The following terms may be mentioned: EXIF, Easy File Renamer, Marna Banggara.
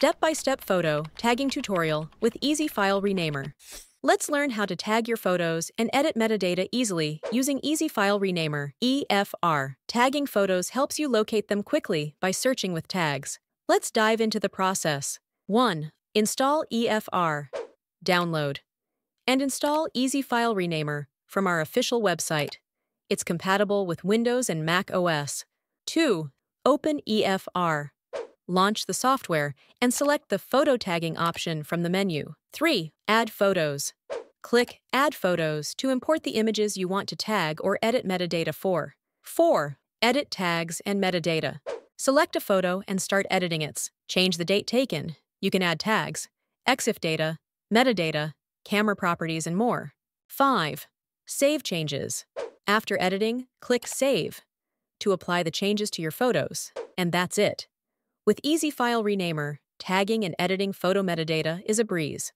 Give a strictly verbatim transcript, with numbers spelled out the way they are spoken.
Step-by-step photo tagging tutorial with Easy File Renamer. Let's learn how to tag your photos and edit metadata easily using Easy File Renamer, E F R. Tagging photos helps you locate them quickly by searching with tags. Let's dive into the process. one. Install E F R. Download and install Easy File Renamer from our official website. It's compatible with Windows and Mac O S. two. Open E F R. Launch the software and select the photo tagging option from the menu. three. Add photos. Click Add Photos to import the images you want to tag or edit metadata for. four. Edit tags and metadata. Select a photo and start editing it. Change the date taken. You can add tags, E X I F data, metadata, camera properties, and more. five. Save changes. After editing, click Save to apply the changes to your photos. And that's it. With Easy File Renamer, tagging and editing photo metadata is a breeze.